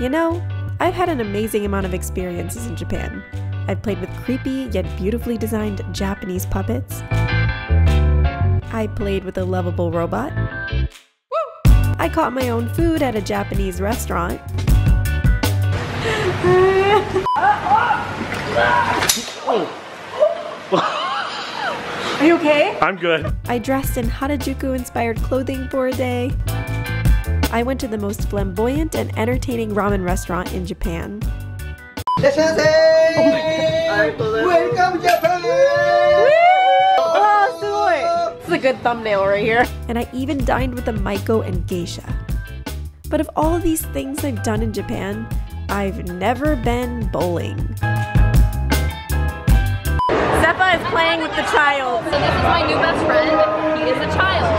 You know, I've had an amazing amount of experiences in Japan. I've played with creepy yet beautifully designed Japanese puppets. I played with a lovable robot. I caught my own food at a Japanese restaurant. Are you okay? I'm good. I dressed in Harajuku-inspired clothing for a day. I went to the most flamboyant and entertaining ramen restaurant in Japan. Welcome Japan! Oh, this is a good thumbnail right here. And I even dined with a maiko and geisha. But of all these things I've done in Japan, I've never been bowling. Zeppa is playing with the child. So this is my new best friend. He is a child.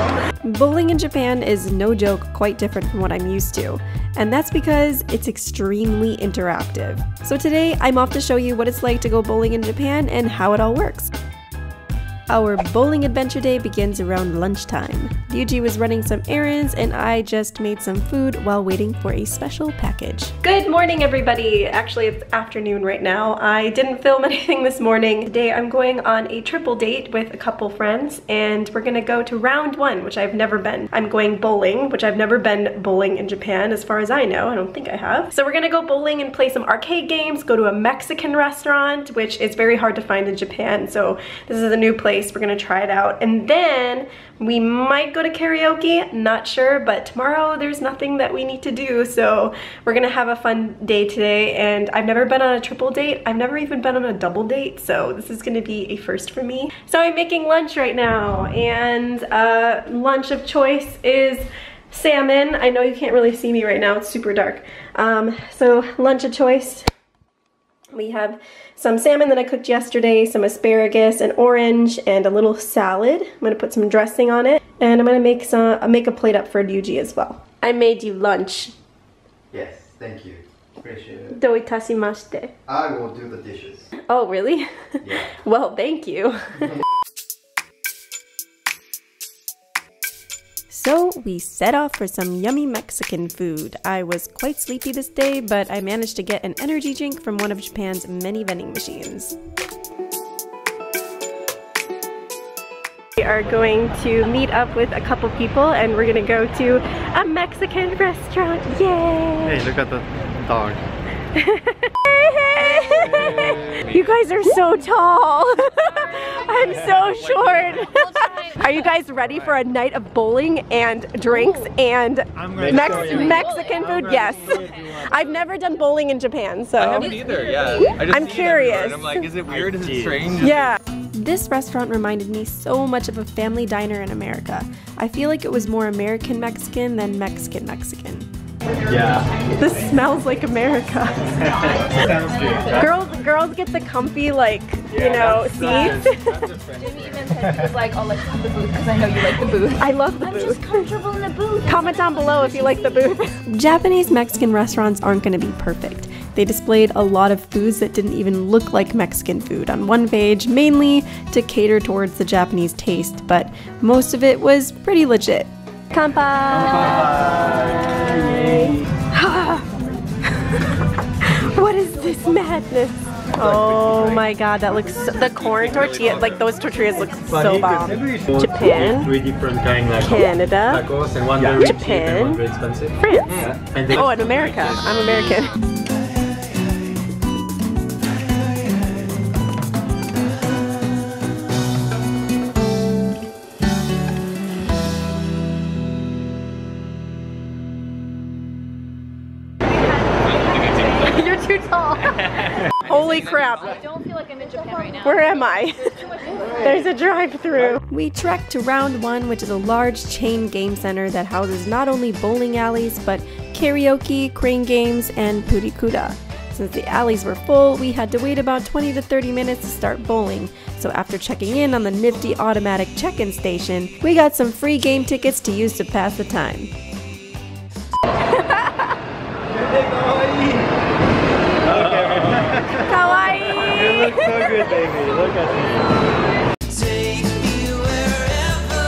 Bowling in Japan is no joke, quite different from what I'm used to. And that's because it's extremely interactive. So today, I'm off to show you what it's like to go bowling in Japan and how it all works. Our bowling adventure day begins around lunchtime. Ryuji was running some errands and I just made some food while waiting for a special package. Good morning everybody! Actually it's afternoon right now. I didn't film anything this morning. Today I'm going on a triple date with a couple friends and we're gonna go to Round 1, which I've never been. I'm going bowling, which I've never been bowling in Japan as far as I know. I don't think I have. So we're gonna go bowling and play some arcade games, go to a Mexican restaurant, which is very hard to find in Japan, so this is a new place. We're gonna try it out and then we might go to karaoke, not sure, but tomorrow there's nothing that we need to do, so we're gonna have a fun day today. And I've never been on a triple date, I've never even been on a double date, so this is gonna be a first for me. So I'm making lunch right now and lunch of choice is salmon. I know you can't really see me right now, it's super dark. So lunch of choice, we have some salmon that I cooked yesterday, some asparagus, an orange, and a little salad. I'm gonna put some dressing on it, and I'm gonna make a plate up for Ryuji as well. I made you lunch. Yes, thank you. Appreciate it. Do itashimashite. I will do the dishes. Oh, really? Yeah. Well, thank you. So we set off for some yummy Mexican food. I was quite sleepy this day, but I managed to get an energy drink from one of Japan's many vending machines. We are going to meet up with a couple people and we're gonna go to a Mexican restaurant, yay! Hey, look at the dog. Hey, hey. You guys are so tall. I'm so short. Are you guys ready for a night of bowling and drinks and Mexican food? Yes. I've never done bowling in Japan, so. I haven't either, yeah. I'm curious. I'm like, is it weird? Is it strange? Yeah. This restaurant reminded me so much of a family diner in America. I feel like it was more American Mexican than Mexican Mexican. Yeah. This smells like America. Girls get the comfy, like, seats. Jimmy even said he was like, I'll let you have the booth because I know you like the booth. I love the booth. I'm just comfortable in the booth. Comment down below if you like the booth. Japanese Mexican restaurants aren't going to be perfect. They displayed a lot of foods that didn't even look like Mexican food on one page, mainly to cater towards the Japanese taste, but most of it was pretty legit. Kanpai! What is this madness? Oh my god, that looks so, the corn tortilla, like those tortillas look so bomb. Japan, Canada, Japan, France, oh and America, I'm American. Holy crap. I don't feel like I'm in Japan right now. Where am I? There's a drive-thru. We trekked to Round 1, which is a large chain game center that houses not only bowling alleys, but karaoke, crane games, and purikura. Since the alleys were full, we had to wait about 20 to 30 minutes to start bowling. So after checking in on the nifty automatic check-in station, we got some free game tickets to use to pass the time. Kawaii! You look so good, baby. Look at me. Take me wherever,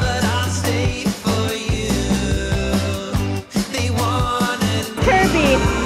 but I'll stay for you. They want Kirby.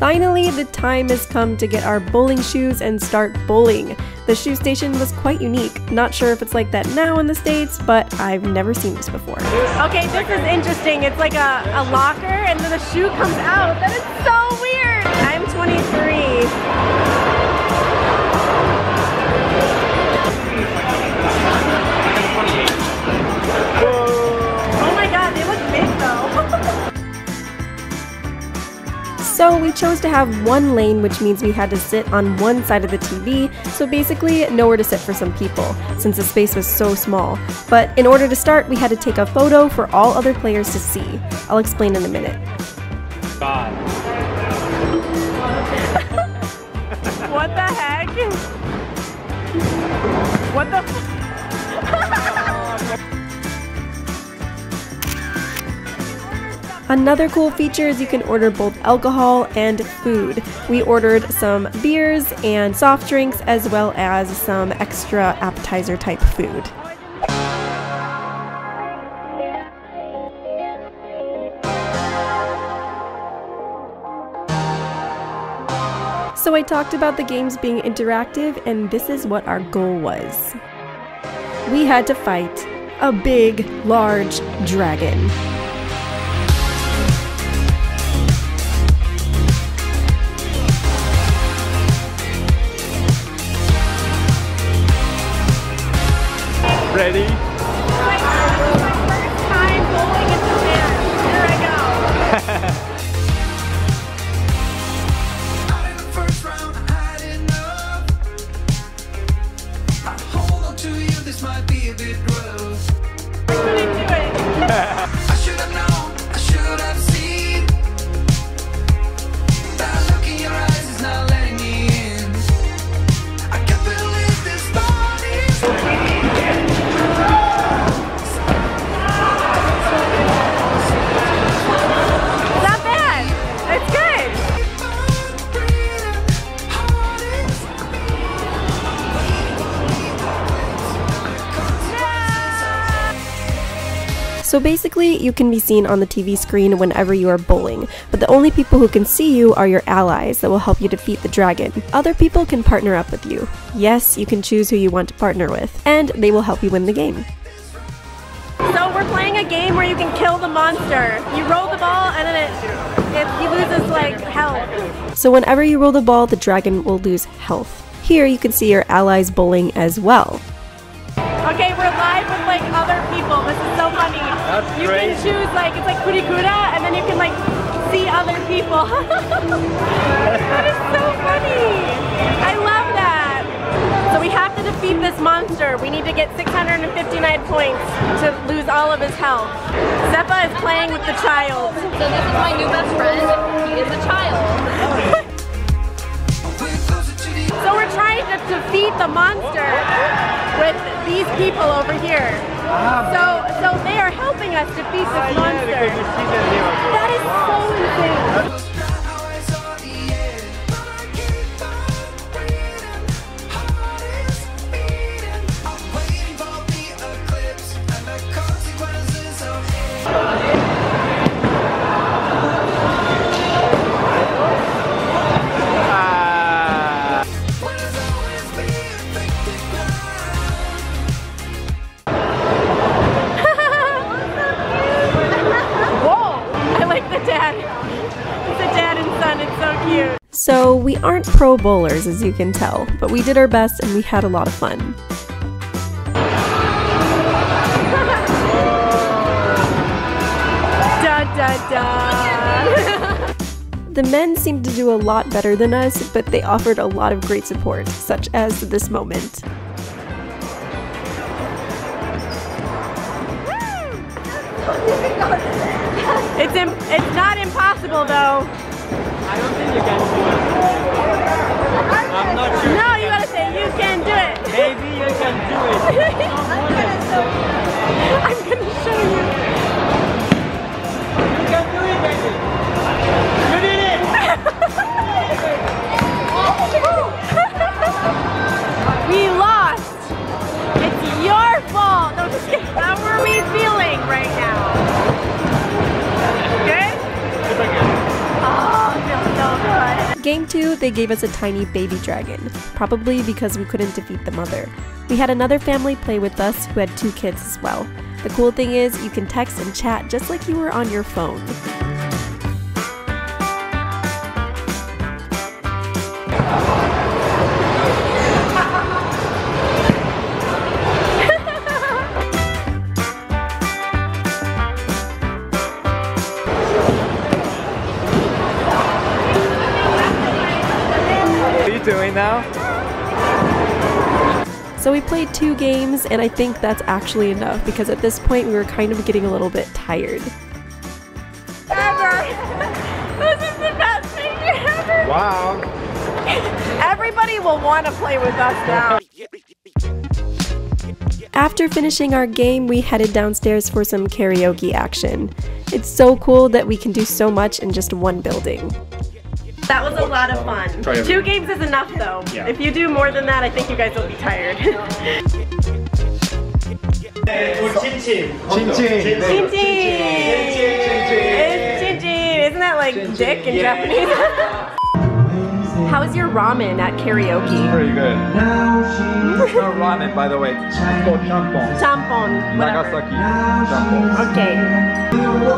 Finally, the time has come to get our bowling shoes and start bowling. The shoe station was quite unique. Not sure if it's like that now in the States, but I've never seen this before. Okay, this is interesting. It's like a locker and then the shoe comes out. That is so weird. I'm 23. So we chose to have one lane, which means we had to sit on one side of the TV, so basically nowhere to sit for some people, since the space was so small. But in order to start, we had to take a photo for all other players to see. I'll explain in a minute. God. What the heck? What the Another cool feature is you can order both alcohol and food. We ordered some beers and soft drinks as well as some extra appetizer type food. So I talked about the games being interactive, and this is what our goal was. We had to fight a big, large dragon. Ready? This is my first time bowling in Japan. Here I go. I couldn't do it. I should have known, I should have seen. That look in your eyes is not letting me in. I can't believe this body's. So basically, you can be seen on the TV screen whenever you are bowling, but the only people who can see you are your allies that will help you defeat the dragon. Other people can partner up with you. Yes, you can choose who you want to partner with, and they will help you win the game. So we're playing a game where you can kill the monster. You roll the ball and then it loses like health. So whenever you roll the ball, the dragon will lose health. Here you can see your allies bowling as well. Okay, we're live with like other people. This is so funny. That's great. You can choose like, it's like purikura, and then you can like see other people. That is so funny. I love that. So we have to defeat this monster. We need to get 659 points to lose all of his health. Zeppa is playing with the child. So this is my new best friend. He is a child. So we're trying to defeat the monster with these people over here. So they are helping us defeat this monster. That is so insane. So we aren't pro bowlers, as you can tell, but we did our best and we had a lot of fun. Da, da, da. The men seemed to do a lot better than us, but they offered a lot of great support, such as this moment. It's not impossible though. I don't think you can do it. I'm not sure. No, you gotta say you can do it. Maybe you can do it. I'm gonna show you. You can do it, baby. You did it. We lost. It's your fault. No, just kidding. How are we feeling right now? Good. Oh, no, no, no. game 2, they gave us a tiny baby dragon, probably because we couldn't defeat the mother. We had another family play with us who had 2 kids as well. The cool thing is, you can text and chat just like you were on your phone. Doing now? So we played 2 games, and I think that's actually enough because at this point we were kind of getting a little bit tired. Ever! This is the best thing ever! Wow! Everybody will want to play with us now. After finishing our game, we headed downstairs for some karaoke action. It's so cool that we can do so much in just one building. That was a lot of fun. 2 games is enough though. Yeah. If you do more than that, I think you guys will be tired. Isn't that like dick in Japanese? How is your ramen at karaoke? It's pretty good. It's not ramen, by the way. It's called champon. Champon. Nagasaki. Champon. Okay. Holy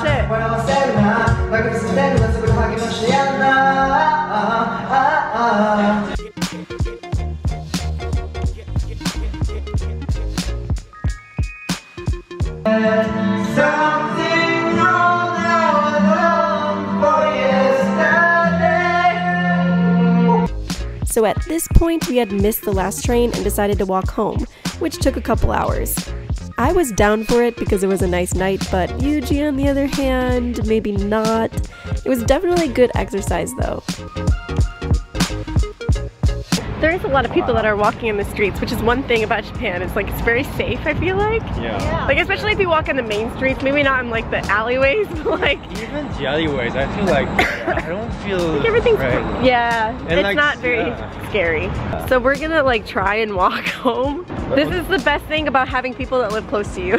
shit. So at this point, we had missed the last train and decided to walk home, which took a couple hours. I was down for it because it was a nice night, but Yuji, on the other hand, maybe not. It was definitely good exercise, though. There is a lot of people that are walking in the streets, which is one thing about Japan. It's like, it's very safe, I feel like. Yeah. Like, especially if you walk on the main streets, maybe not in like the alleyways, but like... Even the alleyways, I feel like, I don't feel... Like everything's... Right. Yeah, and it's like, not very scary. Yeah. So we're gonna like try and walk home. This is the best thing about having people that live close to you.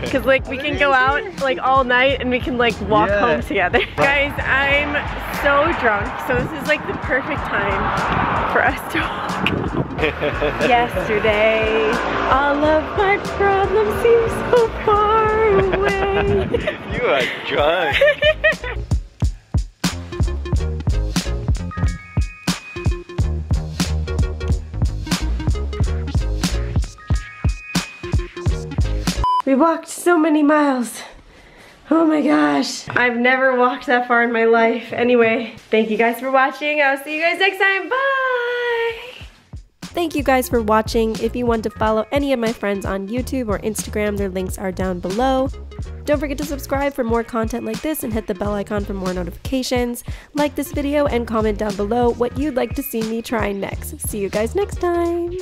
Because like, we can go out like all night and we can like walk home together. Guys, I'm so drunk, so this is like the perfect time for us to walk home. Yesterday, all of my problems seem so far away. You are drunk. We walked so many miles. Oh my gosh. I've never walked that far in my life. Anyway, thank you guys for watching. I'll see you guys next time. Bye! Thank you guys for watching. If you want to follow any of my friends on YouTube or Instagram, their links are down below. Don't forget to subscribe for more content like this and hit the bell icon for more notifications. Like this video and comment down below what you'd like to see me try next. See you guys next time.